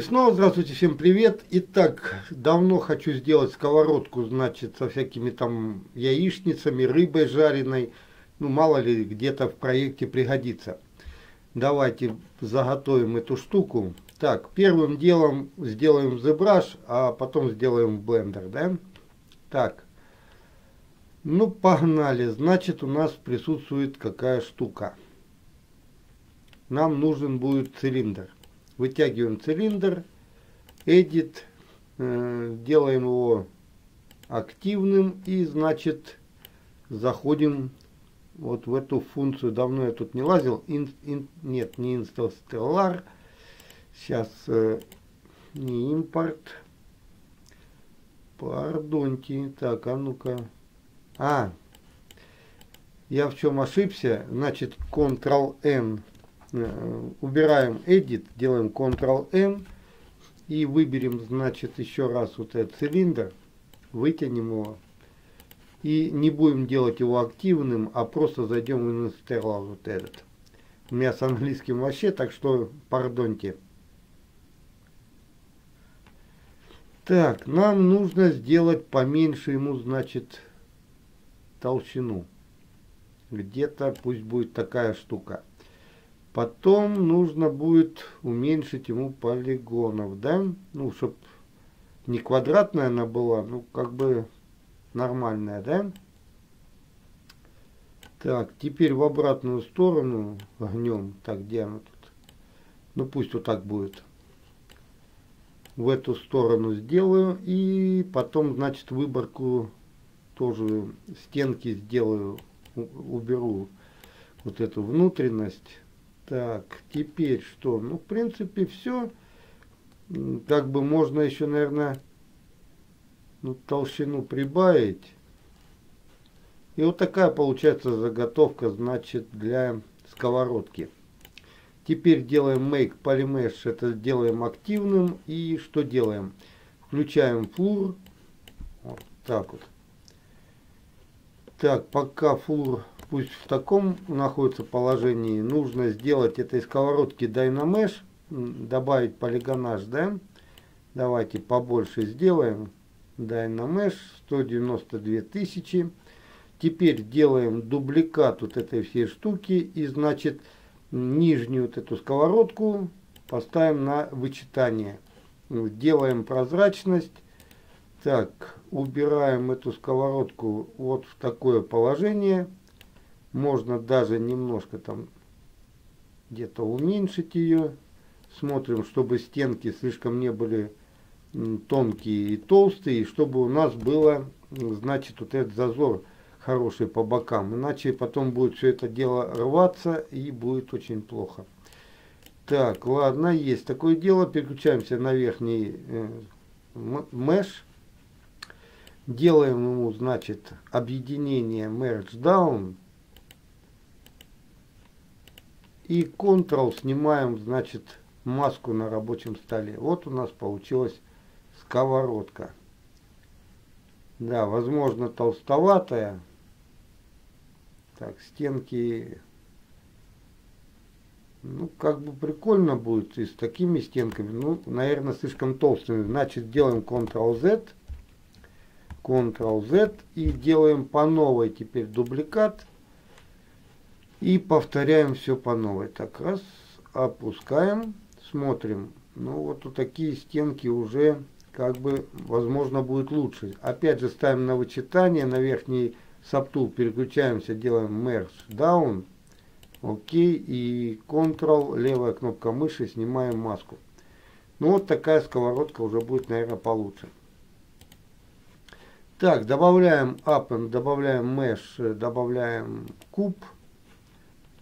И снова здравствуйте, всем привет. Итак, давно хочу сделать сковородку, значит, со всякими там яичницами, рыбой жареной. Ну, мало ли, где-то в проекте пригодится. Давайте заготовим эту штуку. Так, первым делом сделаем ZBrush, а потом сделаем Blender, да? Так, ну погнали. Значит, у нас присутствует какая штука. Нам нужен будет цилиндр. Вытягиваем цилиндр, Edit, делаем его активным и, значит, заходим вот в эту функцию. Давно я тут не лазил. Нет, не Installer. Сейчас не импорт. Пардоньте. Так, а ну-ка. А, я в чем ошибся? Значит, Ctrl-N. Убираем Edit, делаем Ctrl-N и выберем, значит, еще раз вот этот цилиндр, вытянем его и не будем делать его активным, а просто зайдем в Installer вот этот. У меня с английским вообще, так что пардоньте. Так, нам нужно сделать поменьше ему, значит, толщину. Где-то пусть будет такая штука. Потом нужно будет уменьшить ему полигонов, да? Ну, чтобы не квадратная она была, ну, как бы нормальная, да? Так, теперь в обратную сторону гнем. Так, где она тут? Ну, пусть вот так будет. В эту сторону сделаю. И потом, значит, выборку тоже стенки сделаю. Уберу вот эту внутренность. Так, теперь что? Ну, в принципе, все. Как бы можно еще, наверное, ну, толщину прибавить. И вот такая получается заготовка, значит, для сковородки. Теперь делаем Make Polymesh. Это делаем активным. И что делаем? Включаем флур. Вот так вот. Так, пока флур... Пусть в таком находится положении, нужно сделать этой сковородке Dynamesh, добавить полигонаж, да? Давайте побольше сделаем. Dynamesh 192 тысячи. Теперь делаем дубликат вот этой всей штуки и, значит, нижнюю вот эту сковородку поставим на вычитание. Делаем прозрачность. Так, убираем эту сковородку вот в такое положение. Можно даже немножко там где-то уменьшить ее. Смотрим, чтобы стенки слишком не были тонкие и толстые. И чтобы у нас было, значит, вот этот зазор хороший по бокам. Иначе потом будет все это дело рваться и будет очень плохо. Так, ладно, есть такое дело. Переключаемся на верхний меш. Делаем ему, значит, объединение Merge Down. И Ctrl снимаем, значит, маску на рабочем столе. Вот у нас получилась сковородка. Да, возможно, толстоватая. Так, стенки. Ну, как бы прикольно будет и с такими стенками. Ну, наверное, слишком толстыми. Значит, делаем Ctrl-Z. Ctrl-Z. И делаем по новой теперь дубликат. И повторяем все по новой. Так, раз, опускаем, смотрим. Ну, вот у такие стенки уже, как бы, возможно, будет лучше. Опять же, ставим на вычитание, на верхний Subtool переключаемся, делаем Merge Down. Окей, и Ctrl, левая кнопка мыши, снимаем маску. Ну, вот такая сковородка уже будет, наверное, получше. Так, добавляем Append, добавляем Mesh, добавляем куб.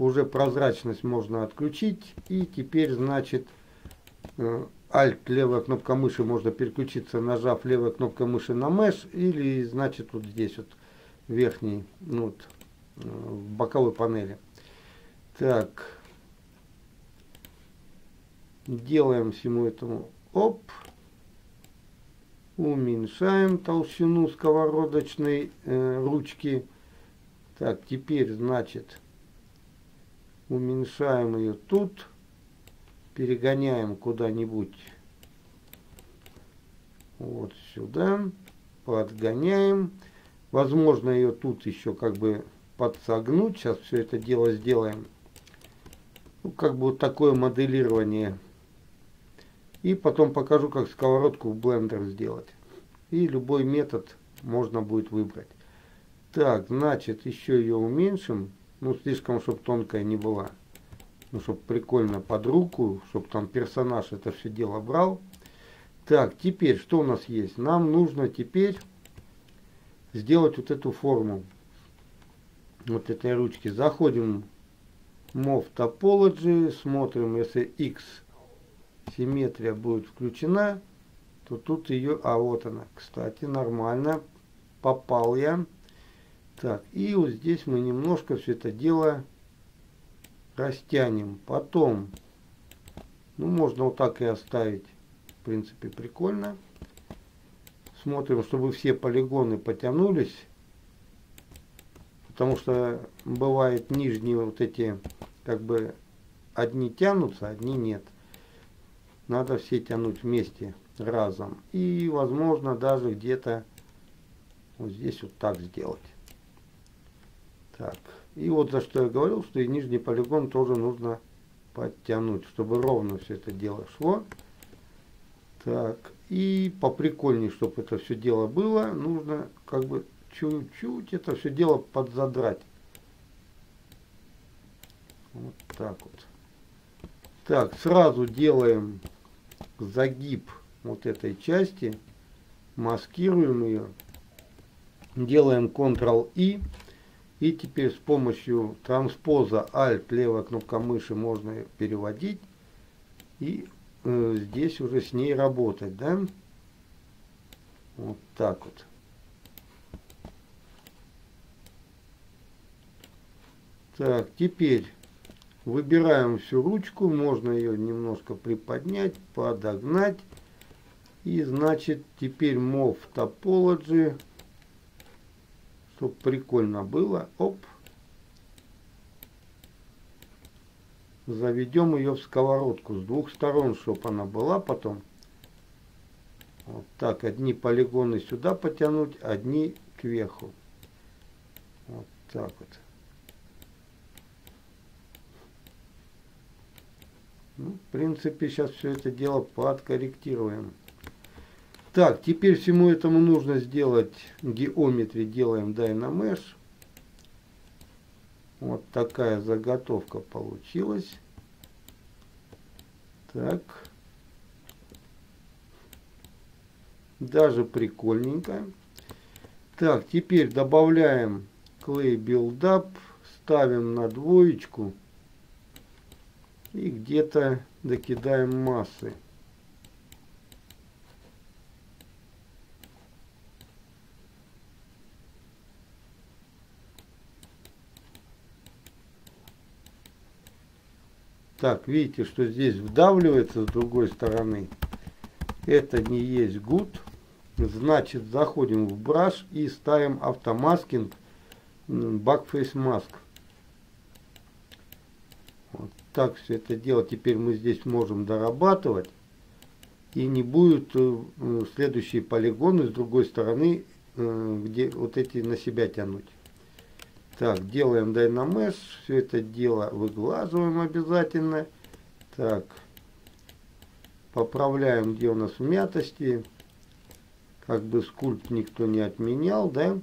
Уже прозрачность можно отключить. И теперь, значит, Alt, левая кнопка мыши, можно переключиться, нажав левой кнопкой мыши на Mesh. Или, значит, вот здесь вот верхний, ну, вот, в боковой панели. Так. Делаем всему этому. Оп. Уменьшаем толщину сковородочной ручки. Так, теперь, значит... Уменьшаем ее тут. Перегоняем куда-нибудь вот сюда, подгоняем. Возможно, ее тут еще как бы подсогнуть. Сейчас все это дело сделаем. Ну, как бы вот такое моделирование. И потом покажу, как сковородку в Blender сделать. И любой метод можно будет выбрать. Так, значит, еще ее уменьшим. Ну, слишком, чтобы тонкая не была. Ну, чтобы прикольно под руку, чтобы там персонаж это все дело брал. Так, теперь что у нас есть? Нам нужно теперь сделать вот эту форму. Вот этой ручки. Заходим в Move Topology. Смотрим, если X симметрия будет включена, то тут ее... А, вот она. Кстати, нормально. Попал я. Так, и вот здесь мы немножко все это дело растянем. Потом, ну, можно вот так и оставить. В принципе, прикольно. Смотрим, чтобы все полигоны потянулись. Потому что бывает нижние вот эти, как бы, одни тянутся, одни нет. Надо все тянуть вместе, разом. И, возможно, даже где-то вот здесь вот так сделать. Так, и вот за что я говорил, что и нижний полигон тоже нужно подтянуть, чтобы ровно все это дело шло. Так, и поприкольнее, чтобы это все дело было, нужно как бы чуть-чуть это все дело подзадрать. Вот так вот. Так, сразу делаем загиб вот этой части, маскируем ее, делаем Ctrl-I. И теперь с помощью транспоза Alt, левая кнопка мыши, можно ее переводить. И здесь уже с ней работать, да? Вот так вот. Так, теперь выбираем всю ручку. Можно ее немножко приподнять, подогнать. И, значит, теперь Move Topology. Чтобы прикольно было. Оп. Заведем ее в сковородку. С двух сторон, чтобы она была потом. Вот так. Одни полигоны сюда потянуть, одни кверху. Вот так вот. Ну, в принципе, сейчас все это дело подкорректируем. Так, теперь всему этому нужно сделать геометрию. Делаем Dynamesh. Вот такая заготовка получилась. Так. Даже прикольненько. Так, теперь добавляем clay build up. Ставим на двоечку. И где-то докидаем массы. Так, видите, что здесь вдавливается с другой стороны. Это не есть good. Значит, заходим в brush и ставим автомаскинг, backface mask. Вот так все это дело. Теперь мы здесь можем дорабатывать. И не будут следующие полигоны с другой стороны, где вот эти на себя тянуть. Так, делаем Dynamesh, все это дело выглаживаем обязательно. Так, поправляем, где у нас вмятости. Как бы скульпт никто не отменял, да?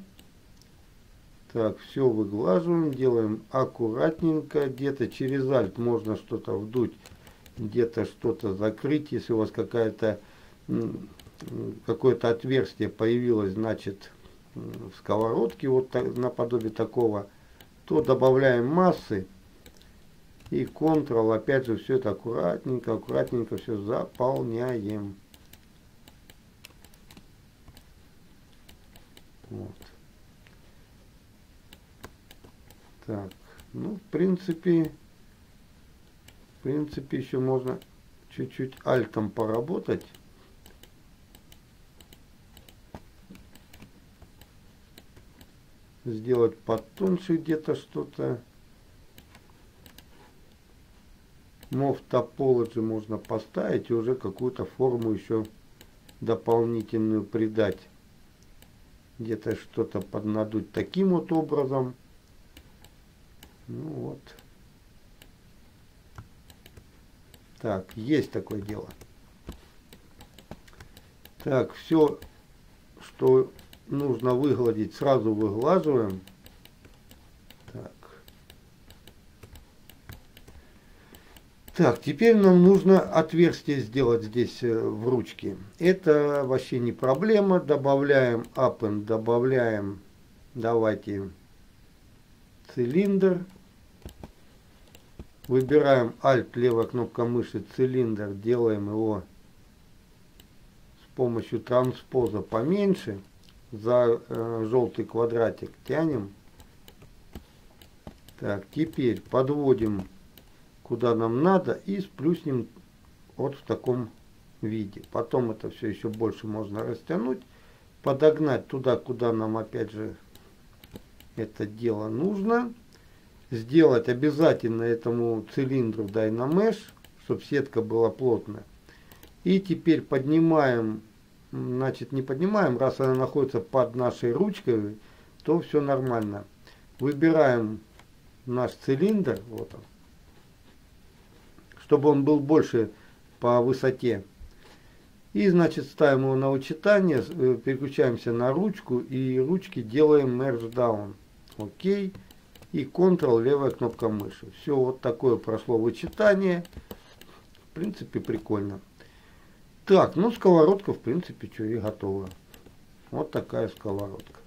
Так, все выглаживаем, делаем аккуратненько. Где-то через Alt можно что-то вдуть, где-то что-то закрыть. Если у вас какое-то отверстие появилось, значит... в сковородке, вот так, наподобие такого, то добавляем массы и Ctrl, опять же, все это аккуратненько, аккуратненько все заполняем. Вот. Так, ну, в принципе, еще можно чуть-чуть Alt-ом поработать. Сделать потоньше где-то что-то. Move Topology можно поставить и уже какую-то форму еще дополнительную придать. Где-то что-то поднадуть таким вот образом. Ну вот. Так, есть такое дело. Так, все, что нужно выгладить, сразу выглаживаем. Так. Так, теперь нам нужно отверстие сделать здесь в ручке. Это вообще не проблема. Добавляем append, добавляем, давайте, цилиндр. Выбираем Alt, левая кнопка мыши, цилиндр. Делаем его с помощью транспоза поменьше. За желтый квадратик тянем. Так, теперь подводим куда нам надо и сплюснем вот в таком виде. Потом это все еще больше можно растянуть. Подогнать туда, куда нам опять же это дело нужно. Сделать обязательно этому цилиндру Dynamesh, чтобы сетка была плотная. И теперь поднимаем, значит, не поднимаем, раз она находится под нашей ручкой, то все нормально. Выбираем наш цилиндр, вот он, чтобы он был больше по высоте. И, значит, ставим его на учитание, переключаемся на ручку и ручки делаем merge down. Окей. И Ctrl, левая кнопка мыши. Все, вот такое прошло вычитание. В принципе, прикольно. Так, ну сковородка, в принципе, что и готова. Вот такая сковородка.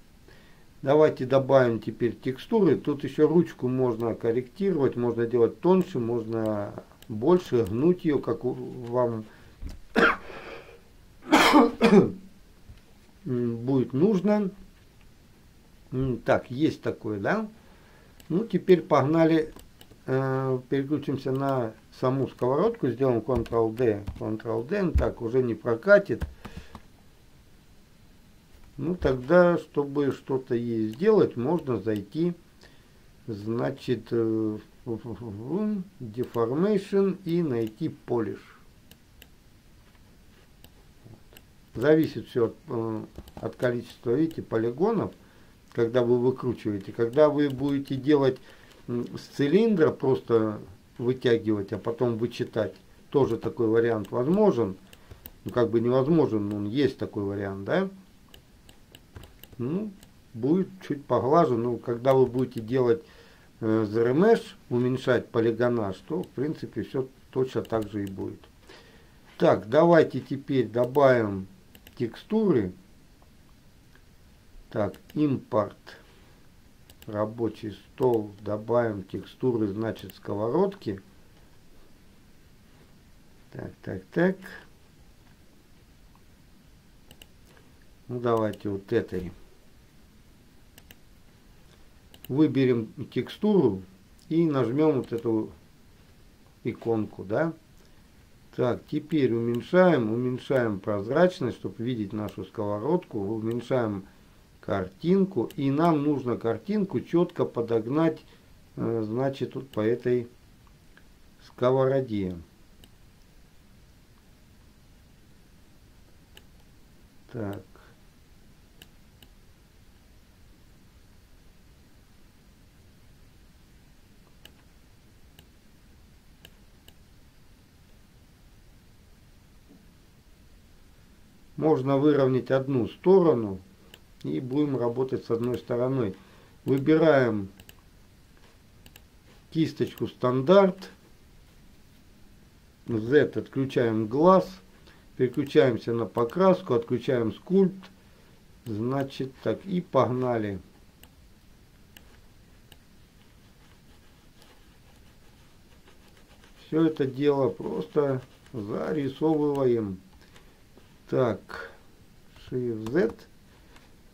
Давайте добавим теперь текстуры. Тут еще ручку можно корректировать, можно делать тоньше, можно больше, гнуть ее, как вам будет нужно. Так, есть такое, да? Ну, теперь погнали, переключимся на саму сковородку, сделаем Ctrl-D, Ctrl-D, так, уже не прокатит. Ну, тогда, чтобы что-то ей сделать, можно зайти, значит, в Deformation и найти Polish. Зависит все от количества, видите, полигонов. Когда вы выкручиваете, когда вы будете делать с цилиндра, просто вытягивать, а потом вычитать, тоже такой вариант возможен. Ну, как бы невозможен, но есть такой вариант, да? Ну, будет чуть поглажен. Но когда вы будете делать ZRemesh, уменьшать полигонаж, то, в принципе, все точно так же и будет. Так, давайте теперь добавим текстуры. Так, импорт, рабочий стол, добавим текстуры, значит, сковородки. Так, так, так. Ну, давайте вот этой. Выберем текстуру и нажмем вот эту иконку, да. Так, теперь уменьшаем, уменьшаем прозрачность, чтобы видеть нашу сковородку, уменьшаем картинку, и нам нужно картинку четко подогнать, значит, вот по этой сковороде. Так. Можно выровнять одну сторону. И будем работать с одной стороной. Выбираем кисточку стандарт. Z отключаем глаз. Переключаемся на покраску. Отключаем скульпт. Значит так. И погнали. Все это дело просто зарисовываем. Так. Shift Z.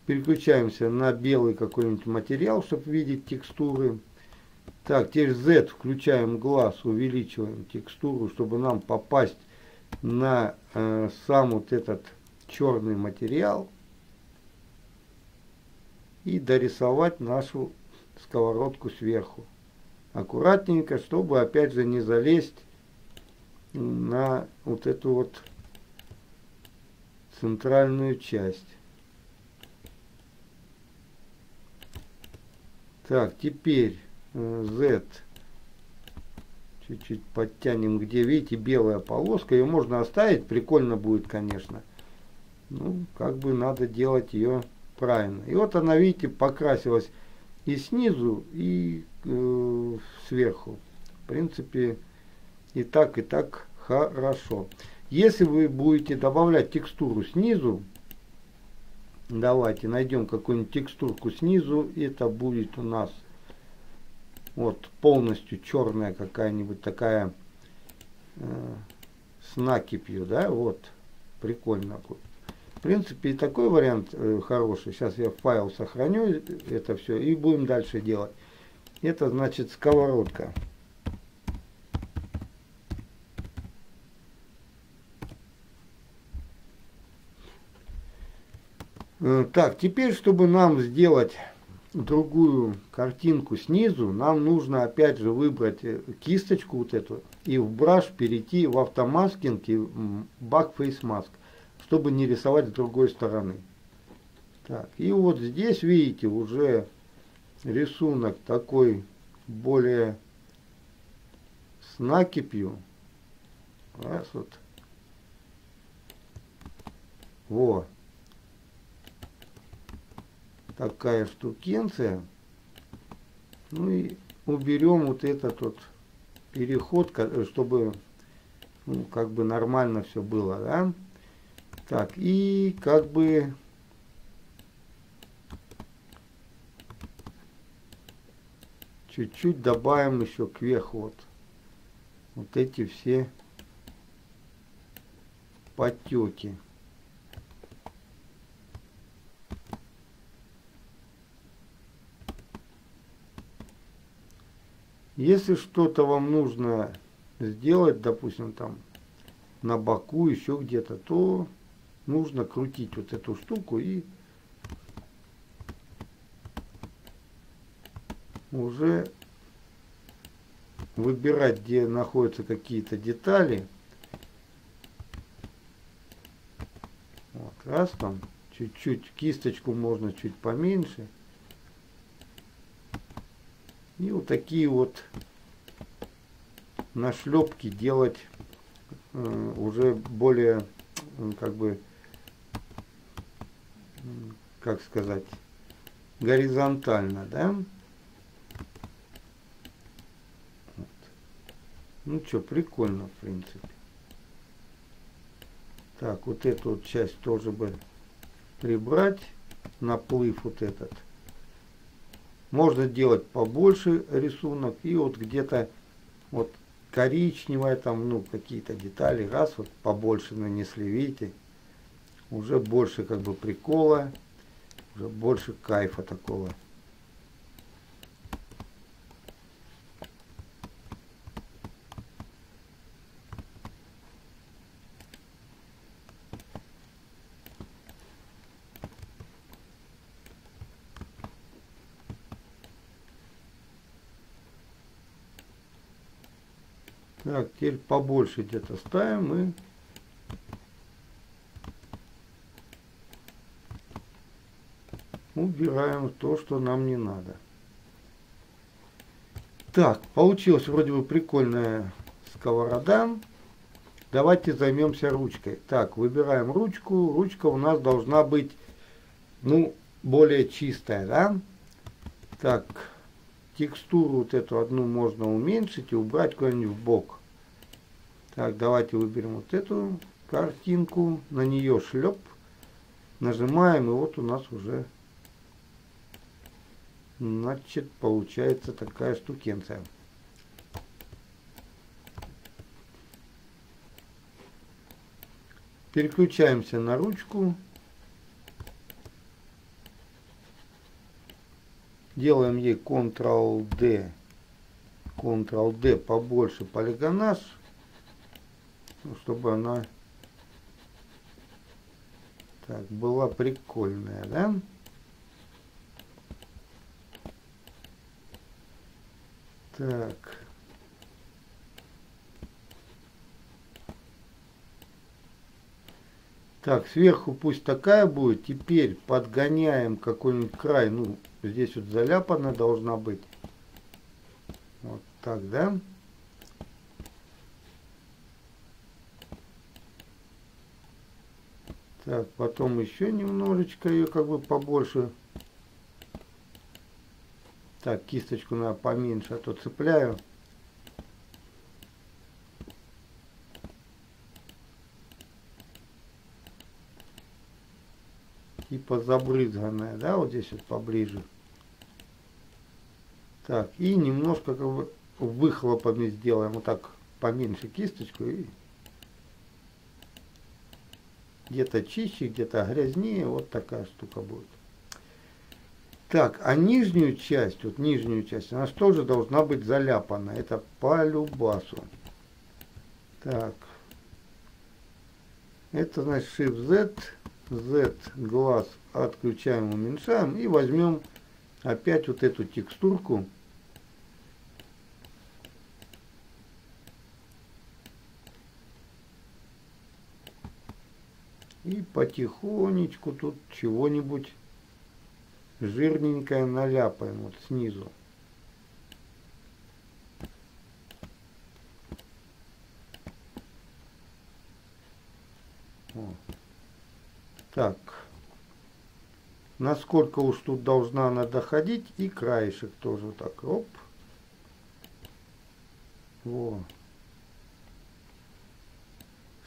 Переключаемся на белый какой-нибудь материал, чтобы видеть текстуры. Так, теперь Z, включаем глаз, увеличиваем текстуру, чтобы нам попасть на сам вот этот черный материал. И дорисовать нашу сковородку сверху. Аккуратненько, чтобы опять же не залезть на вот эту вот центральную часть. Так, теперь Z чуть-чуть подтянем, где, видите, белая полоска. Ее можно оставить, прикольно будет, конечно. Ну, как бы надо делать ее правильно. И вот она, видите, покрасилась и снизу, и сверху. В принципе, и так хорошо. Если вы будете добавлять текстуру снизу, давайте найдем какую-нибудь текстурку снизу. Это будет у нас вот полностью черная какая-нибудь такая с накипью, да, вот. Прикольно. В принципе, и такой вариант хороший. Сейчас я файл сохраню это все и будем дальше делать. Это значит сковородка. Так, теперь, чтобы нам сделать другую картинку снизу, нам нужно опять же выбрать кисточку вот эту и в браш перейти в автомаскинг и backface mask, чтобы не рисовать с другой стороны. Так, и вот здесь, видите, уже рисунок такой более с накипью. Раз вот. Во. Такая штукенция. Ну и уберем вот этот вот переход, чтобы, ну, как бы нормально все было, да? Так, и как бы чуть-чуть добавим еще кверху вот, вот эти все потеки. Если что-то вам нужно сделать, допустим, там на боку, еще где-то, то нужно крутить вот эту штуку и уже выбирать, где находятся какие-то детали. Вот, раз там, чуть-чуть, кисточку можно чуть поменьше. И вот такие вот нашлепки делать уже более, как бы, как сказать, горизонтально, да? Вот. Ну что, прикольно, в принципе. Так, вот эту вот часть тоже бы прибрать, наплыв вот этот. Можно делать побольше рисунок. И вот где-то вот коричневая там, ну, какие-то детали. Раз, вот побольше нанесли, видите. Уже больше как бы прикола. Уже больше кайфа такого. Так, теперь побольше где-то ставим и убираем то, что нам не надо. Так, получилась вроде бы прикольная сковорода. Давайте займемся ручкой. Так, выбираем ручку. Ручка у нас должна быть, ну, более чистая, да? Так, текстуру вот эту одну можно уменьшить и убрать куда-нибудь в бок. Так, давайте выберем вот эту картинку, на нее шлеп, нажимаем, и вот у нас уже, значит, получается такая штукенция. Переключаемся на ручку. Делаем ей Ctrl-D. Ctrl-D побольше полигонаж, чтобы она так была прикольная, да? Так. Так, сверху пусть такая будет. Теперь подгоняем какой-нибудь край. Ну, здесь вот заляпана должна быть. Вот так, да? Так, потом еще немножечко ее как бы побольше. Так, кисточку надо поменьше, а то цепляю. Типа забрызганная, да, вот здесь вот поближе. Так, и немножко как бы выхлопами сделаем. Вот так поменьше кисточку. И где-то чище, где-то грязнее. Вот такая штука будет. Так, а нижнюю часть, вот нижнюю часть, она же тоже должна быть заляпана. Это по любасу. Так. Это значит Shift-Z. Z глаз отключаем, уменьшаем. И возьмем опять вот эту текстурку. И потихонечку тут чего-нибудь жирненькое наляпаем вот снизу. Вот. Так. Насколько уж тут должна она доходить. И краешек тоже так. Оп. Во.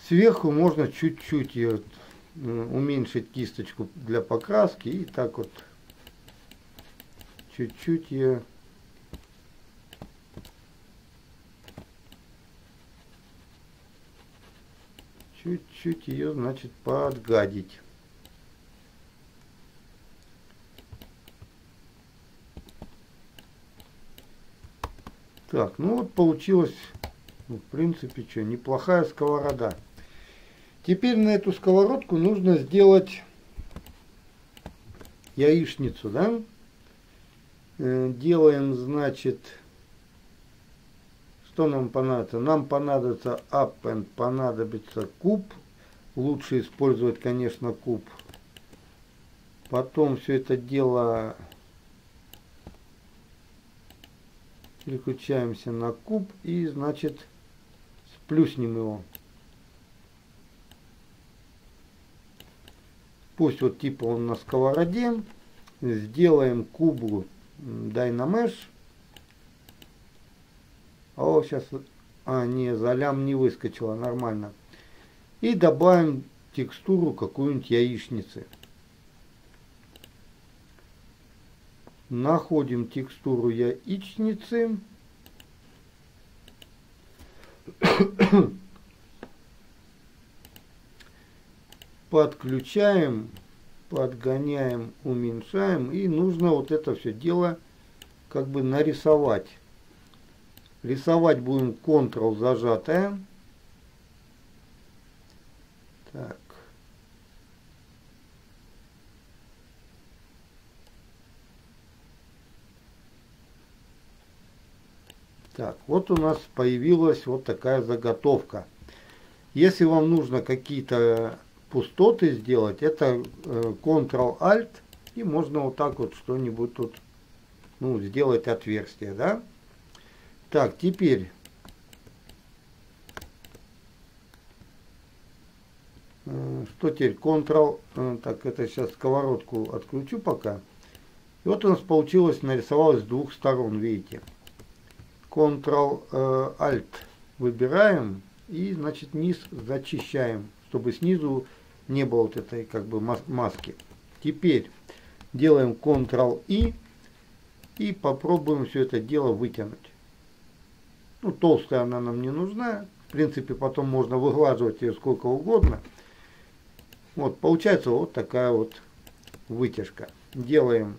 Сверху можно чуть-чуть ее уменьшить кисточку для покраски. И так вот чуть-чуть ее значит, подгадить. Так, ну вот получилось, в принципе, что, неплохая сковорода. Теперь на эту сковородку нужно сделать яичницу, да? Делаем, значит, что нам понадобится? Нам понадобится append, понадобится куб. Лучше использовать, конечно, куб. Потом все это дело переключаемся на куб и, значит, сплюснем его. Пусть вот типа он на сковороде. Сделаем кубу Dynamesh. О, сейчас... А, не, за лям не выскочила, нормально. И добавим текстуру какую-нибудь яичницы. Находим текстуру яичницы. Подключаем, подгоняем, уменьшаем. И нужно вот это все дело как бы нарисовать. Рисовать будем Ctrl зажатая. Так. Так, вот у нас появилась вот такая заготовка. Если вам нужно какие-то пустоты сделать, это Ctrl-Alt, и можно вот так вот что-нибудь тут, ну, сделать отверстие, да? Так, теперь что теперь? Ctrl, так, это сейчас сковородку отключу пока. И вот у нас получилось, нарисовалось с двух сторон, видите. Ctrl-Alt выбираем и, значит, низ зачищаем, чтобы снизу не было вот этой как бы маски. Теперь делаем Ctrl-I и попробуем все это дело вытянуть. Ну, толстая она нам не нужна. В принципе, потом можно выглаживать ее сколько угодно. Вот, получается вот такая вот вытяжка. Делаем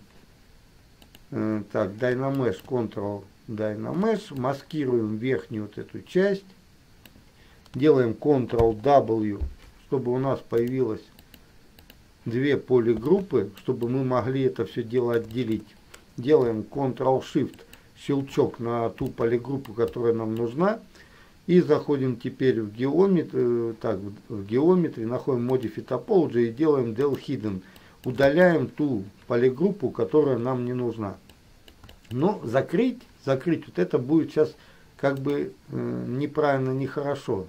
так, Dynamesh, Ctrl Dynamesh. Маскируем верхнюю вот эту часть. Делаем Ctrl W, чтобы у нас появилось две полигруппы, чтобы мы могли это все дело отделить. Делаем Ctrl Shift. Щелчок на ту полигруппу, которая нам нужна. И заходим теперь в геометрию, находим Modify Topology и делаем DelHidden. Удаляем ту полигруппу, которая нам не нужна. Но закрыть вот это будет сейчас как бы неправильно, нехорошо.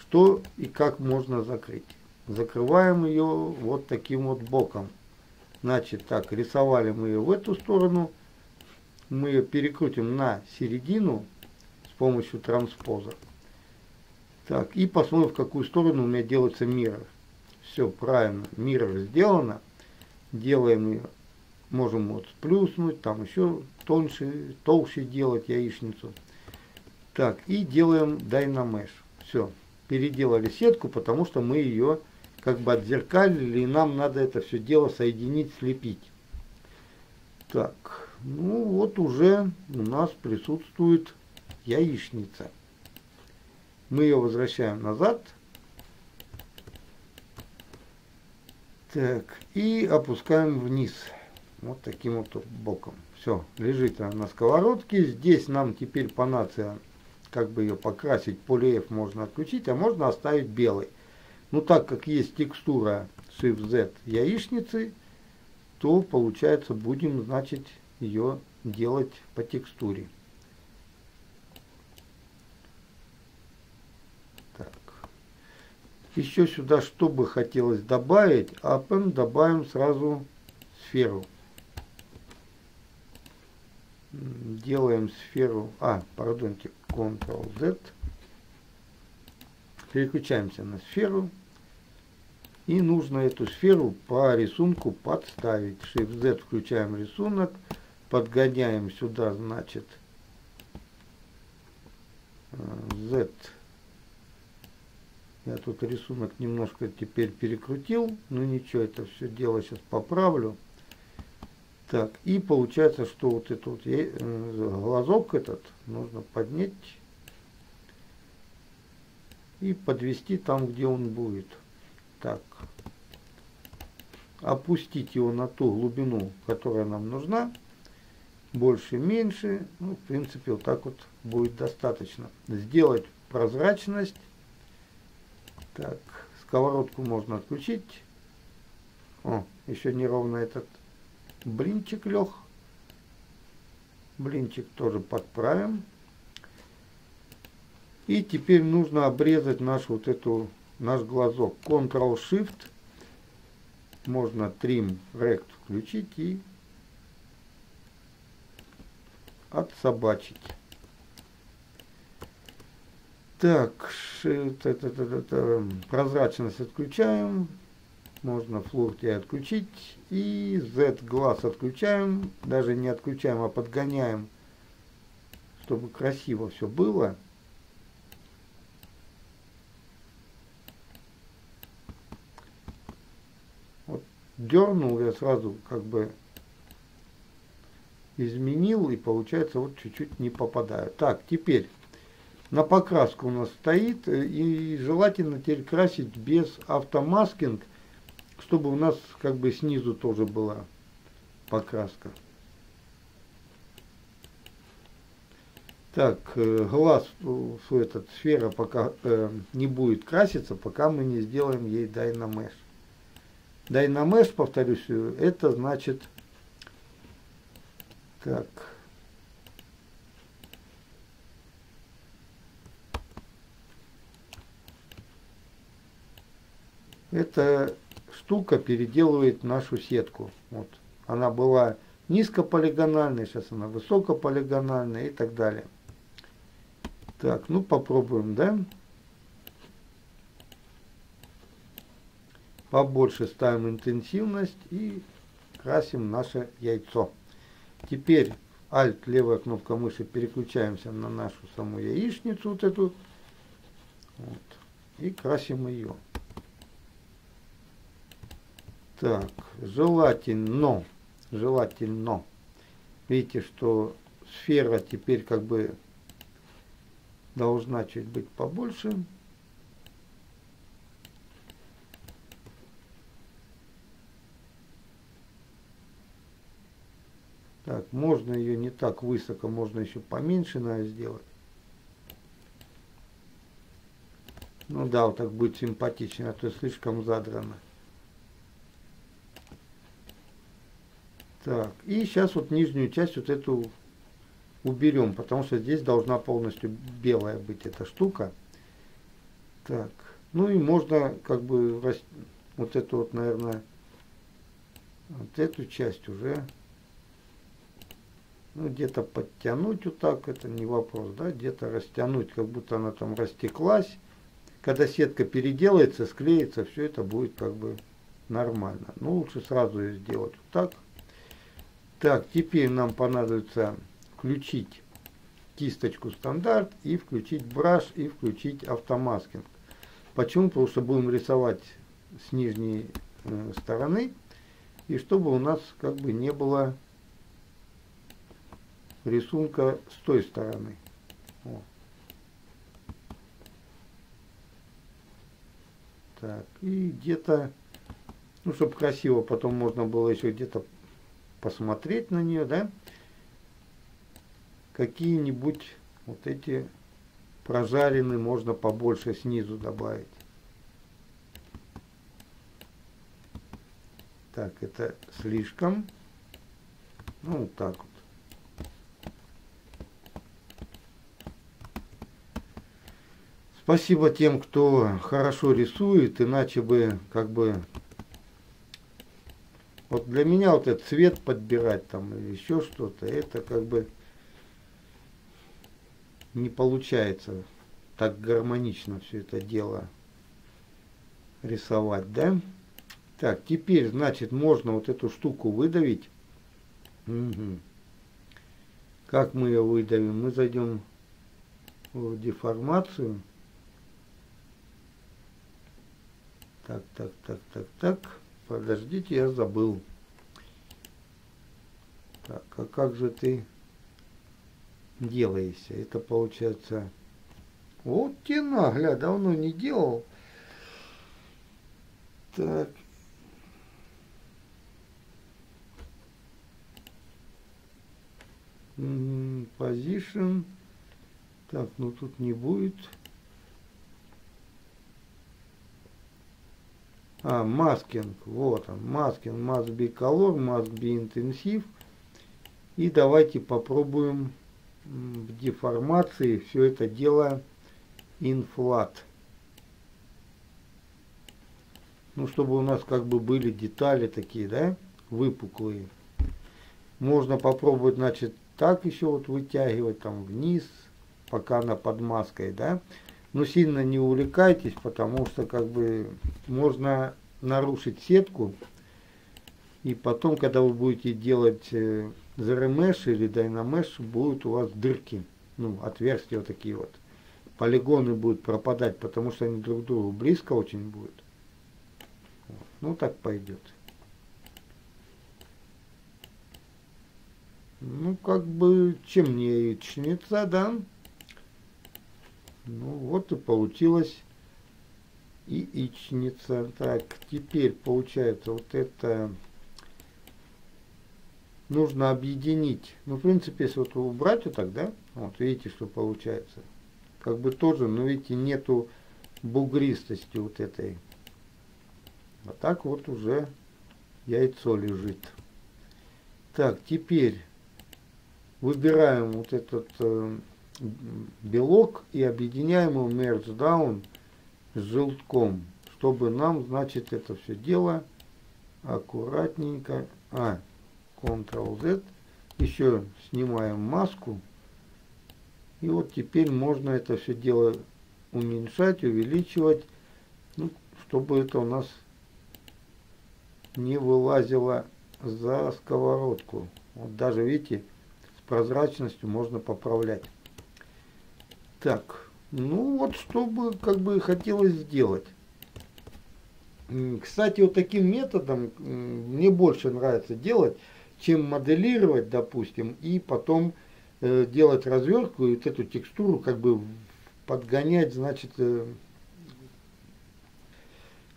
Что и как можно закрыть? Закрываем ее вот таким вот боком. Значит, так, рисовали мы ее в эту сторону. Мы ее перекрутим на середину с помощью транспоза. Так, и посмотрим, в какую сторону у меня делается mirror. Все правильно, mirror сделано. Делаем ее, можем вот сплюснуть, там еще тоньше, толще делать яичницу. Так, и делаем Dynamesh. Все, переделали сетку, потому что мы ее как бы отзеркалили, и нам надо это все дело соединить, слепить. Так, ну вот уже у нас присутствует яичница. Мы ее возвращаем назад. Так, и опускаем вниз. Вот таким вот боком. Все, лежит она на сковородке. Здесь нам теперь понадобится как бы ее покрасить. Poly можно отключить, а можно оставить белый. Но так как есть текстура Shift-Z яичницы, то получается будем, значит, ее делать по текстуре. Еще сюда что бы хотелось добавить, добавим сразу сферу. Делаем сферу, Ctrl-Z. Переключаемся на сферу. И нужно эту сферу по рисунку подставить. Shift-Z, включаем рисунок, подгоняем сюда, значит, Z. Я тут рисунок немножко теперь перекрутил, но ничего, это все дело сейчас поправлю. Так, и получается, что вот этот вот глазок этот нужно поднять и подвести там, где он будет. Так, опустить его на ту глубину, которая нам нужна. Больше, меньше, ну, в принципе, вот так вот будет достаточно. Сделать прозрачность. Так, сковородку можно отключить. О, еще неровно этот блинчик лег. Блинчик тоже подправим. И теперь нужно обрезать наш глазок. Ctrl-Shift. Можно Trim Rect включить и отсобачить. Так, прозрачность отключаем. Можно флур отключить. И Z-глаз отключаем. Даже не отключаем, а подгоняем, чтобы красиво все было. Вот дернул я сразу, как бы изменил, и получается вот чуть-чуть не попадаю. Так, теперь на покраску у нас стоит, и желательно теперь красить без автомаскинг, чтобы у нас как бы снизу тоже была покраска. Так, сфера пока не будет краситься, пока мы не сделаем ей Dynamesh. Dynamesh, повторюсь, это значит так. Эта штука переделывает нашу сетку. Вот. Она была низкополигональная, сейчас она высокополигональная и так далее. Так, ну попробуем, да? Побольше ставим интенсивность и красим наше яйцо. Теперь Alt, левая кнопка мыши, переключаемся на нашу саму яичницу, вот эту. Вот. И красим ее. Так, желательно, видите, что сфера теперь как бы должна чуть быть побольше. Так, можно ее не так высоко, можно еще поменьше надо сделать. Ну да, вот так будет симпатичнее, а то слишком задрано. Так, и сейчас вот нижнюю часть вот эту уберем, потому что здесь должна полностью белая быть эта штука. Так, ну и можно как бы вот эту вот, наверное, вот эту часть уже, ну, где-то подтянуть вот так, это не вопрос, да, где-то растянуть, как будто она там растеклась. Когда сетка переделается, склеится, все это будет как бы нормально. Но лучше сразу ее сделать вот так. Так, теперь нам понадобится включить кисточку стандарт и включить браш и включить автомаскинг. Почему? Потому что будем рисовать с нижней стороны. И чтобы у нас как бы не было рисунка с той стороны. О. Так, и где-то, ну, чтобы красиво потом можно было еще где-то посмотреть на нее, да, какие-нибудь вот эти прожаренные можно побольше снизу добавить. Так, это слишком. Ну, вот так вот. Спасибо тем, кто хорошо рисует, иначе бы как бы... Вот для меня вот этот цвет подбирать там или еще что-то, это как бы не получается так гармонично все это дело рисовать, да? Так, теперь, значит, можно вот эту штуку выдавить. Угу. Как мы ее выдавим? Мы зайдем в деформацию. Так, так, так, так, так. Подождите, я забыл. Так, а как же ты делаешься? Это получается... Вот тена, гля, давно не делал. Так. Позишн. Так, ну тут не будет. А, маскинг, вот он, маскинг, must be color, must be intensive. И давайте попробуем в деформации все это дело in flat. Ну, чтобы у нас как бы были детали такие, да, выпуклые. Можно попробовать, значит, так еще вот вытягивать там вниз, пока она под маской, да. Но сильно не увлекайтесь, потому что как бы можно нарушить сетку. И потом, когда вы будете делать ZRemesh или Dynamesh, будут у вас дырки, ну, отверстия вот такие вот. Полигоны будут пропадать, потому что они друг к другу близко очень будут. Вот. Ну, так пойдет. Ну, как бы, чем не яичница, да? Ну вот и получилась и яичница. Так, теперь получается вот это нужно объединить. Ну, в принципе, если вот убрать вот так, да, вот видите, что получается. Как бы тоже, но видите, нету бугристости вот этой. А так вот уже яйцо лежит. Так, теперь выбираем вот этот... белок и объединяем его merge down с желтком, чтобы нам, значит, это все дело аккуратненько. А, Ctrl Z, еще снимаем маску, и вот теперь можно это все дело уменьшать, увеличивать, ну, чтобы это у нас не вылазило за сковородку. Вот даже, видите, с прозрачностью можно поправлять. Так, ну вот что бы как бы хотелось сделать. Кстати, вот таким методом мне больше нравится делать, чем моделировать, допустим, и потом делать развертку и вот эту текстуру как бы подгонять, значит, к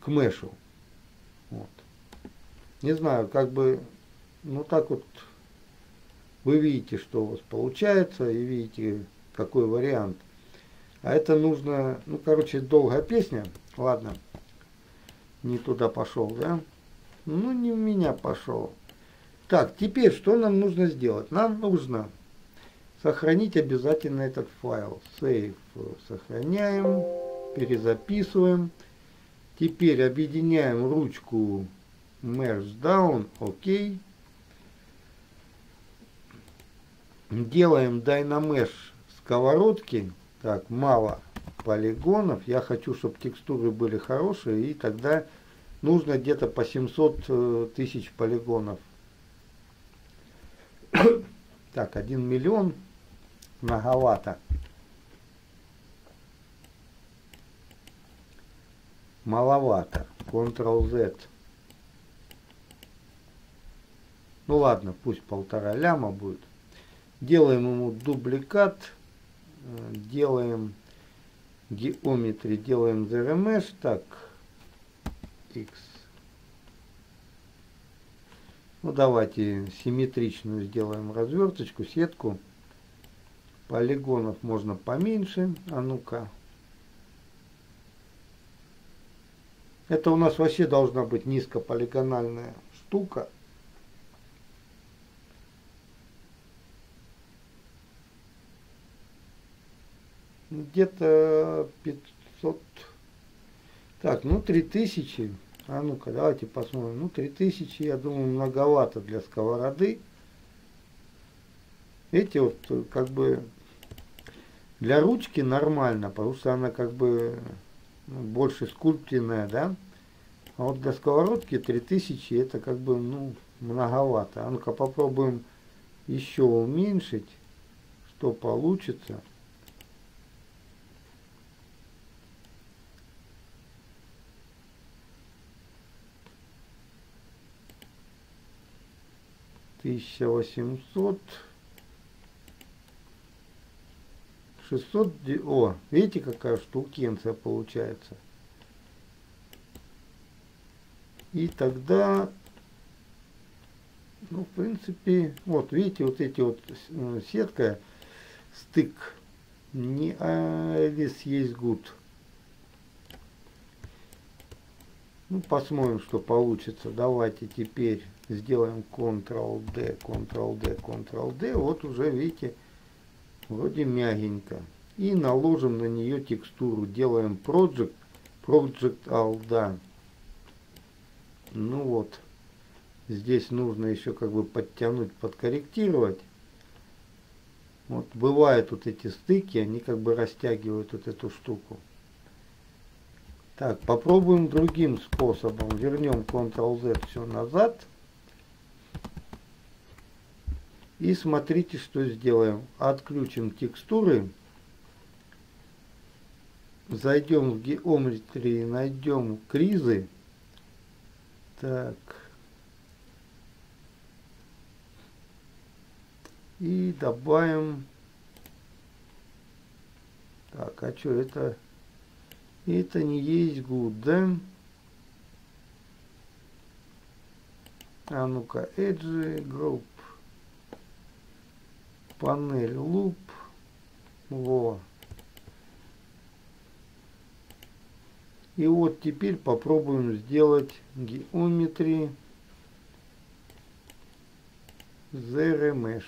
мешу. Вот. Не знаю, как бы, ну так вот вы видите, что у вас получается, и видите, какой вариант. А это нужно, ну, короче, долгая песня. Ладно, не туда пошел, да? Ну, не в меня пошел. Так, теперь что нам нужно сделать? Нам нужно сохранить обязательно этот файл. Save сохраняем, перезаписываем. Теперь объединяем ручку Merge Down, ОК. Делаем Dynamesh сковородки. Так, мало полигонов. Я хочу, чтобы текстуры были хорошие. И тогда нужно где-то по 700 тысяч полигонов. Так, 1 миллион многовато. Маловато. Ctrl-Z. Ну ладно, пусть 1,5 ляма будет. Делаем ему дубликат. Делаем геометрии. Делаем ZRemesh. Так. X. Ну давайте симметричную сделаем разверточку, сетку. Полигонов можно поменьше. А ну-ка. Это у нас вообще должна быть низкополигональная штука. Где-то 500. Так, ну 3000. А ну-ка, давайте посмотрим. Ну 3000, я думаю, многовато для сковороды. Эти вот как бы для ручки нормально, потому что она как бы больше скульптурная, да? А вот для сковородки 3000 это как бы, ну, многовато. А ну-ка попробуем еще уменьшить, что получится. Тысяча 800. 600. О, видите, какая штукенция получается. И тогда, ну, в принципе, вот видите, вот эти вот сетка, стык, не вес есть гуд. Ну, посмотрим, что получится. Давайте теперь сделаем Ctrl-D, Ctrl-D, Ctrl-D. Вот уже, видите, вроде мягенько. И наложим на нее текстуру. Делаем Project, Project All, да. Ну вот. Здесь нужно еще как бы подтянуть, подкорректировать. Вот бывают вот эти стыки, они как бы растягивают вот эту штуку. Так, попробуем другим способом. Вернем Ctrl-Z все назад. И смотрите, что сделаем. Отключим текстуры. Зайдем в геометрии, найдем кризы. Так. И добавим. Так, а что это? Это не есть good, да? А ну-ка, Edge, Group. Панель луп. Во. И вот теперь попробуем сделать геометрии ZRemesh.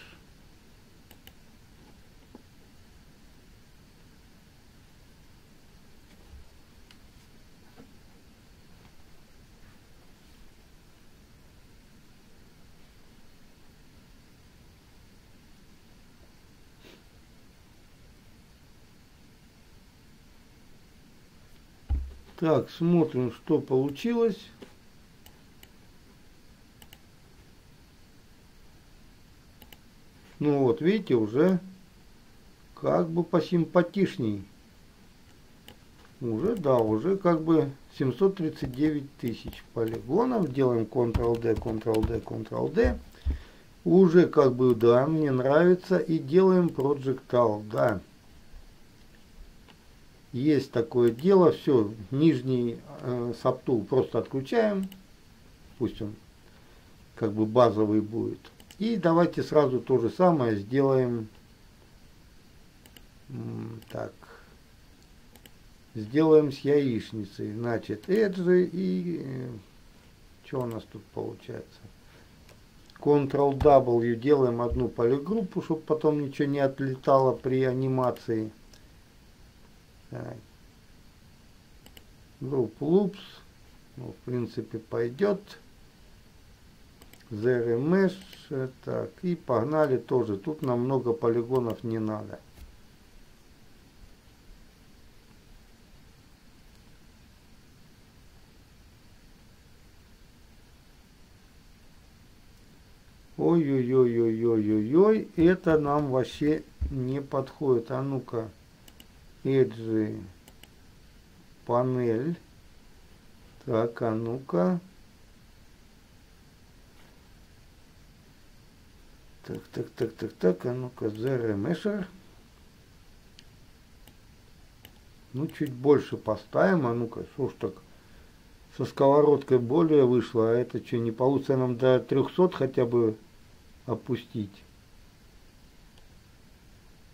Так, смотрим, что получилось. Ну вот, видите, уже как бы посимпатичней. Уже, да, уже как бы 739 тысяч полигонов. Делаем Ctrl-D, Ctrl-D, Ctrl-D. Уже как бы, да, мне нравится. И делаем Project All, да. Есть такое дело. Все, нижний Subtool просто отключаем. Пусть он как бы базовый будет. И давайте сразу то же самое сделаем. Так, сделаем с яичницей. Значит, эджи и... что у нас тут получается? Ctrl-W, делаем одну полигруппу, чтобы потом ничего не отлетало при анимации. Так. Group Loops. Ну, в принципе, пойдет. ZRemesh. Так, и погнали тоже. Тут нам много полигонов не надо. Ой-ой-ой-ой-ой-ой-ой, это нам вообще не подходит. А ну-ка, Edge, панель. Так, а ну-ка. Так, а ну-ка, ZRemesh. Ну, чуть больше поставим, а ну-ка, что ж так. Со сковородкой более вышло, а это что, не получится нам до 300 хотя бы опустить?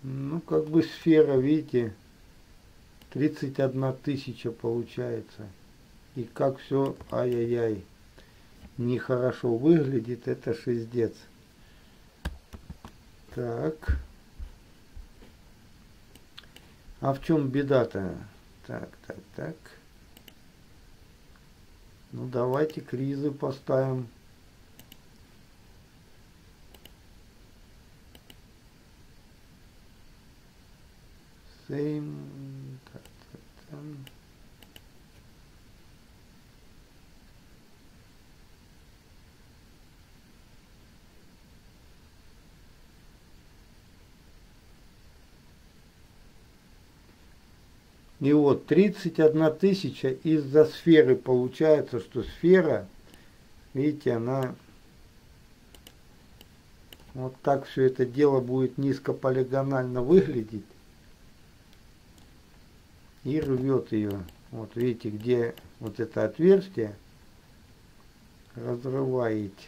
Ну, как бы сфера, видите, 31 000 получается. И как все, ай-яй-яй, нехорошо выглядит, это шиздец. Так. А в чем беда-то? Так. Ну, давайте кризы поставим. Same. И вот 31 000 из-за сферы получается, что сфера, видите, она вот так все это дело будет низкополигонально выглядеть и рвет ее. Вот видите, где вот это отверстие разрываете.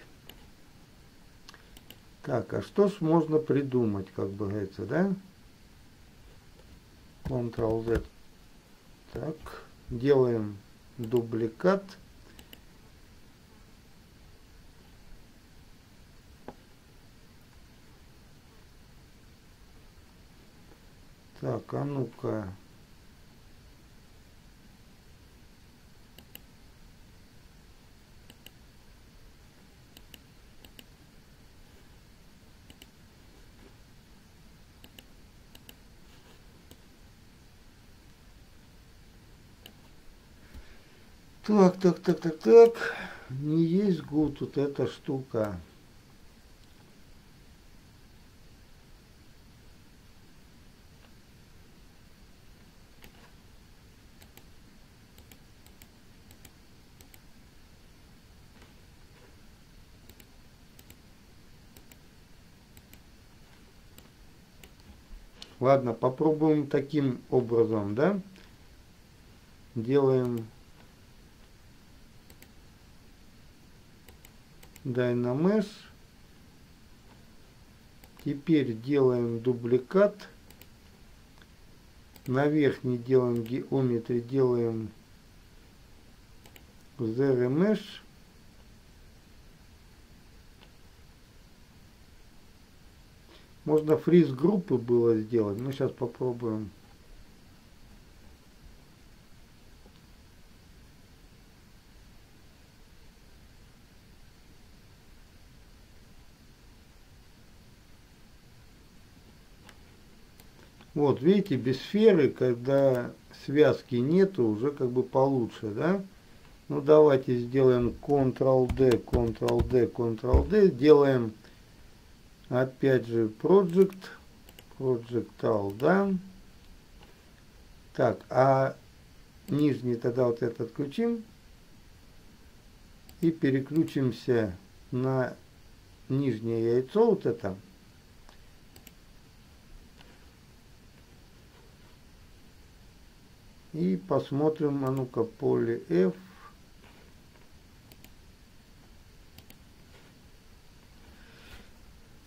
Так, а что ж можно придумать, как бы говорится, да? Ctrl-Z. Так, делаем дубликат. Так, а ну-ка. Так. Не есть гуд вот эта штука. Ладно, попробуем таким образом, да? Делаем... Dynamesh. Теперь делаем дубликат. На верхней делаем геометрию, делаем ZRemesh. Можно фриз группы было сделать, но сейчас попробуем. Вот, видите, без сферы, когда связки нету, уже как бы получше, да? Ну, давайте сделаем Ctrl-D, Ctrl-D, Ctrl-D. Делаем, опять же, Project All, да? Так, а нижний тогда вот этот отключим. И переключимся на нижнее яйцо, вот это. И посмотрим, а ну-ка, Poly F.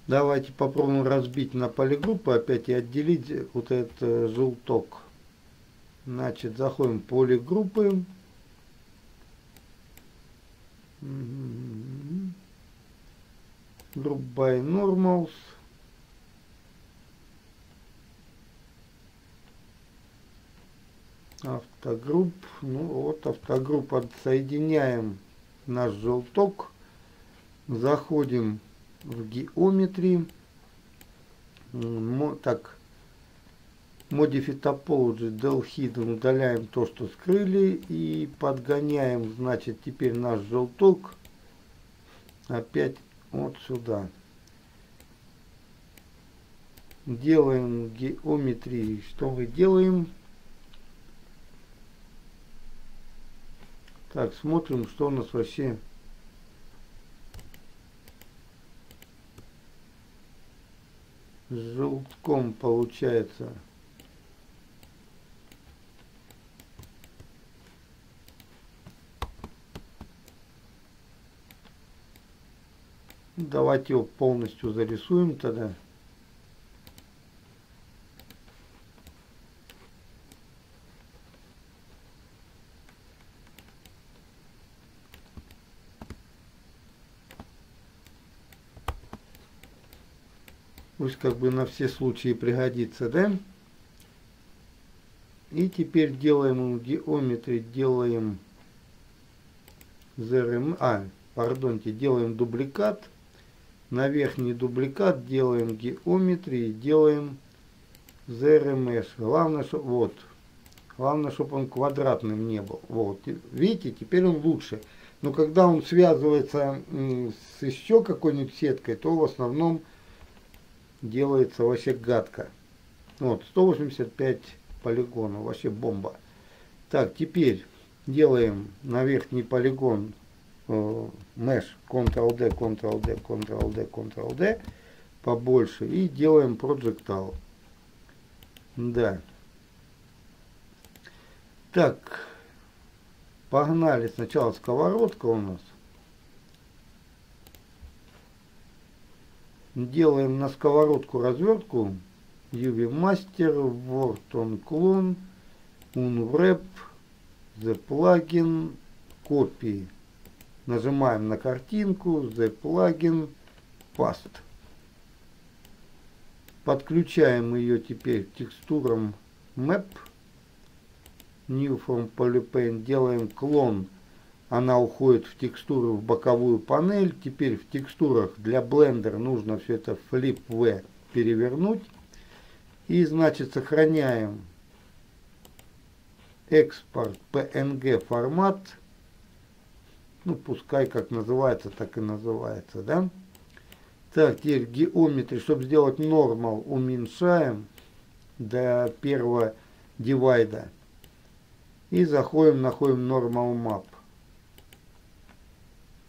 Давайте попробуем разбить на полигруппы опять и отделить вот этот желток. Значит, заходим в поле группы. Group by normals. Автогрупп. Ну вот, автогрупп отсоединяем наш желток. Заходим в геометрии. Так, Modify Topology, DelHidden, удаляем то, что скрыли, и подгоняем, значит, теперь наш желток опять вот сюда. Делаем геометрии. Что мы делаем? Так, смотрим, что у нас вообще. С желтком получается. Давайте его полностью зарисуем тогда. Пусть как бы на все случаи пригодится, да? И теперь делаем геометрию, делаем ZRemesh, делаем дубликат. На верхний дубликат делаем геометрии, делаем ZRemesh. Главное, чтобы вот, он квадратным не был. Вот, видите, теперь он лучше. Но когда он связывается с еще какой-нибудь сеткой, то в основном делается вообще гадко. Вот, 185 полигонов, вообще бомба. Так, теперь делаем на верхний полигон mesh, Ctrl-D, Ctrl-D, Ctrl-D, Ctrl-D побольше, и делаем Project All. Да. Так, погнали. Сначала сковородка у нас. Делаем на сковородку развертку. UV Master, Word on Clone, Unwrap, The Plugin, Copy. Нажимаем на картинку, The Plugin, Past. Подключаем ее теперь к текстурам Map, New from PolyPaint, делаем клон. Она уходит в текстуру, в боковую панель. Теперь в текстурах для Blender нужно все это Flip V перевернуть. И, значит, сохраняем экспорт PNG формат. Ну, пускай как называется, так и называется, да? Так, теперь геометрию, чтобы сделать нормал, уменьшаем до первого дивайда. И заходим, находим Normal Map.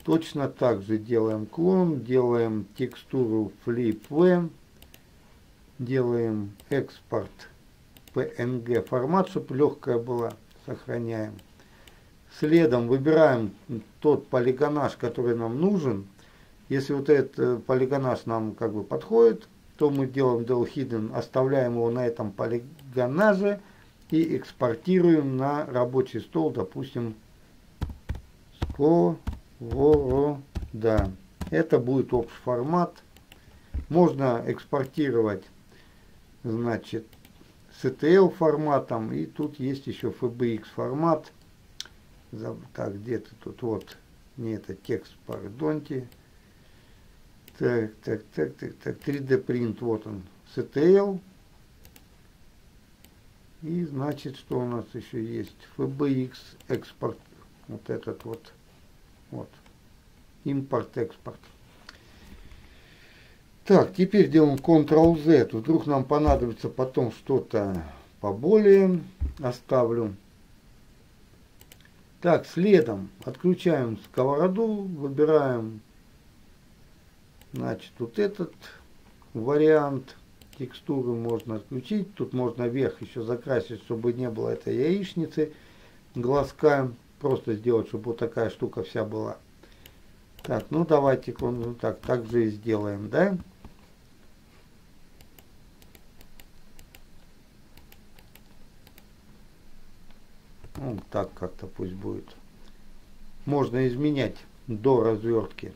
Точно так же делаем клон, делаем текстуру Flip V, делаем экспорт PNG формат, чтобы легкая была, сохраняем. Следом выбираем тот полигонаж, который нам нужен. Если вот этот полигонаж нам как бы подходит, то мы делаем DelHidden, оставляем его на этом полигонаже и экспортируем на рабочий стол, допустим, сковорода. Это будет общий формат. Можно экспортировать, значит, с ETL форматом, и тут есть еще FBX формат. Так, где ты тут? Вот. Не, это текст, пардоньте. Так. 3D print, вот он. CTL. И, значит, что у нас еще есть? FBX экспорт. Вот этот вот. Вот. Импорт-экспорт. Так, теперь делаем Ctrl-Z. Вдруг нам понадобится потом что-то поболее. Оставлю. Так, следом отключаем сковороду, выбираем, значит, вот этот вариант. Текстуры можно отключить. Тут можно вверх еще закрасить, чтобы не было этой яичницы, глазка. Просто сделать, чтобы вот такая штука вся была. Так, ну давайте так же и сделаем, да? Ну, так как-то пусть будет. Можно изменять до развертки.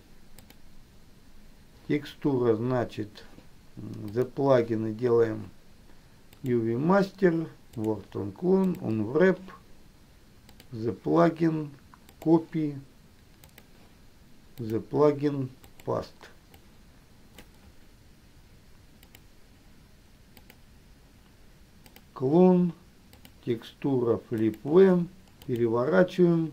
Текстура, значит, за плагины делаем UV Master, Word on Clone, Unwrap, The Plugin, Copy, The Plugin, Past. Клон, текстура Flip V, переворачиваем.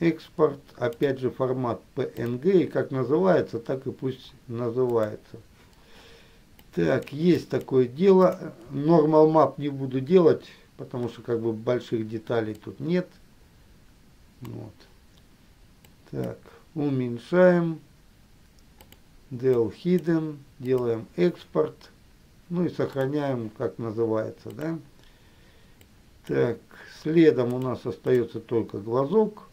Экспорт, опять же формат PNG, и как называется, так и пусть называется. Так, есть такое дело. Normal Map не буду делать, потому что как бы больших деталей тут нет. Вот. Так, уменьшаем. DelHidden, делаем экспорт. Ну и сохраняем, как называется, да. Так, следом у нас остается только глазок.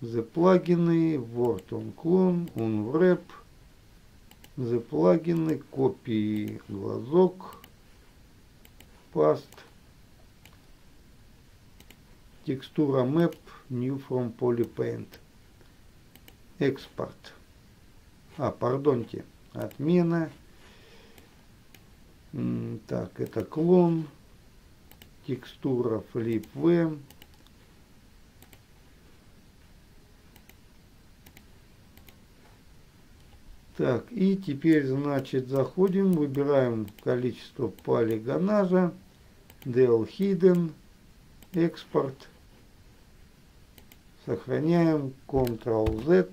The плагины, Word on Clone, Unwrap, The плагины, Copy, глазок, Past, текстура Map, New from PolyPaint, Export. А, пардонте, отмена. Так, это клон, текстура Flip V. Так, и теперь, значит, заходим, выбираем количество полигонажа, DelHidden, экспорт, сохраняем, Ctrl-Z,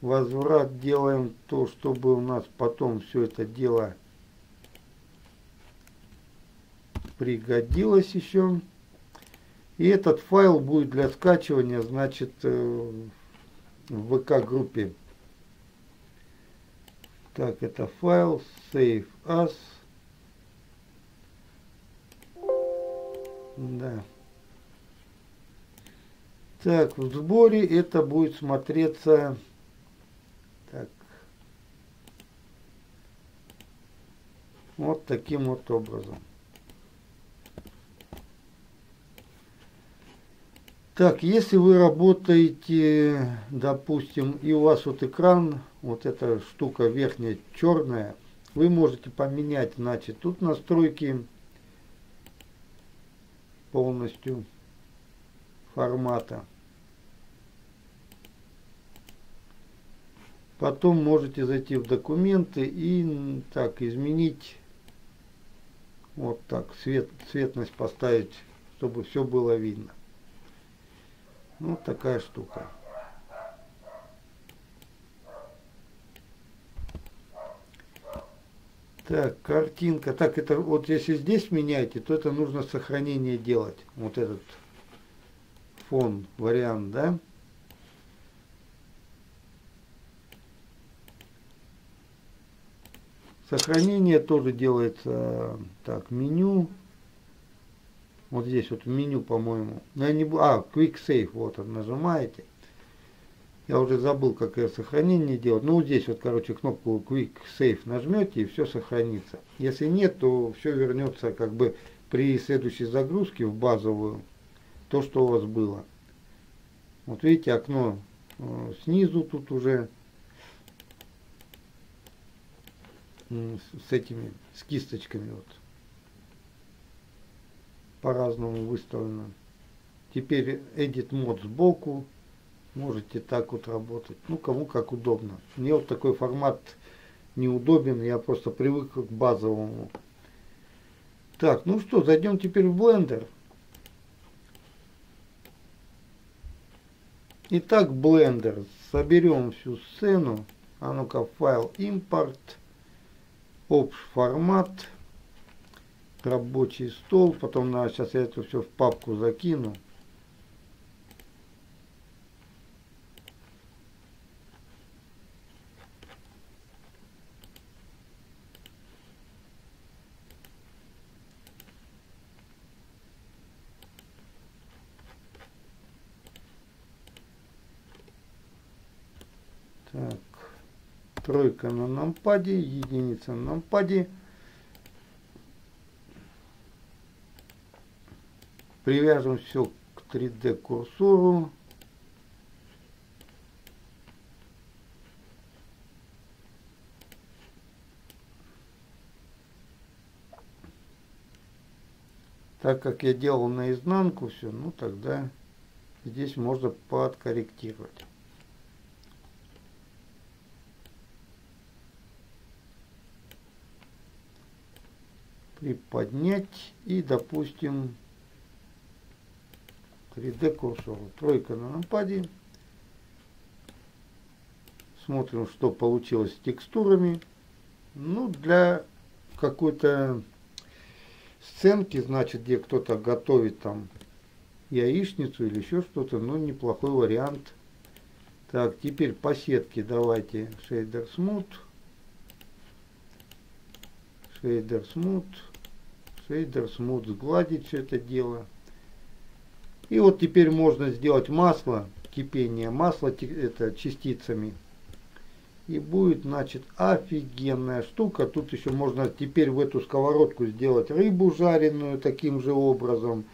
возврат делаем то, чтобы у нас потом все это дело пригодилось еще. И этот файл будет для скачивания, значит, в ВК-группе. Так, это файл, save as. Да. Так, в сборе это будет смотреться. Так. Вот таким вот образом. Так, если вы работаете, допустим, и у вас вот экран, вот эта штука верхняя черная, вы можете поменять, значит, тут настройки полностью формата. Потом можете зайти в документы и так изменить, вот так, цветность поставить, чтобы все было видно. Вот такая штука. Так, картинка. Так, это вот если здесь меняете, то это нужно сохранение делать. Вот этот фон, вариант, да? Сохранение тоже делается. Так, меню. Вот здесь вот в меню, по-моему. Quick Save, вот он, нажимаете. Я уже забыл, как ее сохранение делать. Ну, вот здесь вот, короче, кнопку Quick Save нажмете, и все сохранится. Если нет, то все вернется как бы при следующей загрузке в базовую, то, что у вас было. Вот видите, окно снизу тут уже с этими, с кисточками вот. По-разному выставлено. Теперь Edit Mode сбоку. Можете так вот работать. Ну, кому как удобно. Мне вот такой формат неудобен. Я просто привык к базовому. Так, ну что, зайдем теперь в Blender. Итак, Blender. Соберем всю сцену. А ну-ка, файл импорт. Общ формат. Рабочий стол, потом надо, сейчас я это все в папку закину. Так, тройка на нампаде, единица на нампаде. Привяжем все к 3D курсору. Так как я делал наизнанку все, ну тогда здесь можно подкорректировать. Приподнять и, допустим, 3D курсор. Тройка на нампаде. Смотрим, что получилось с текстурами. Ну, для какой-то сценки, значит, где кто-то готовит там яичницу или еще что-то, но неплохой вариант. Так, теперь по сетке давайте Shader Smooth, Shader Smooth, Shader Smooth, сгладить все это дело. И вот теперь можно сделать масло, кипение масла это частицами. И будет, значит, офигенная штука. Тут еще можно теперь в эту сковородку сделать рыбу жареную таким же образом.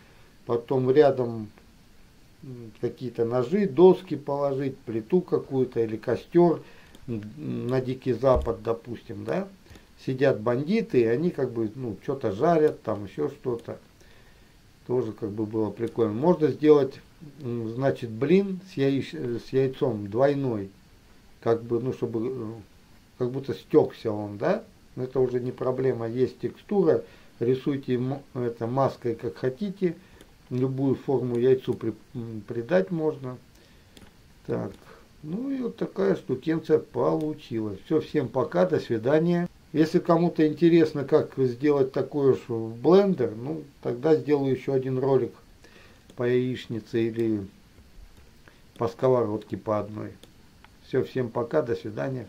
Потом рядом какие-то ножи, доски положить, плиту какую-то или костер на Дикий Запад, допустим, да. Сидят бандиты, и они как бы, ну, что-то жарят, там еще что-то. Тоже как бы было прикольно. Можно сделать, значит, блин с яйцом двойной. Как бы, ну, чтобы, как будто стекся он, да? Но это уже не проблема. Есть текстура. Рисуйте это маской как хотите. Любую форму яйцу придать можно. Так. Ну и вот такая штукенция получилась. Все, всем пока, до свидания. Если кому-то интересно, как сделать такое же в Blender, ну, тогда сделаю еще один ролик по яичнице или по сковородке по одной. Все, всем пока, до свидания.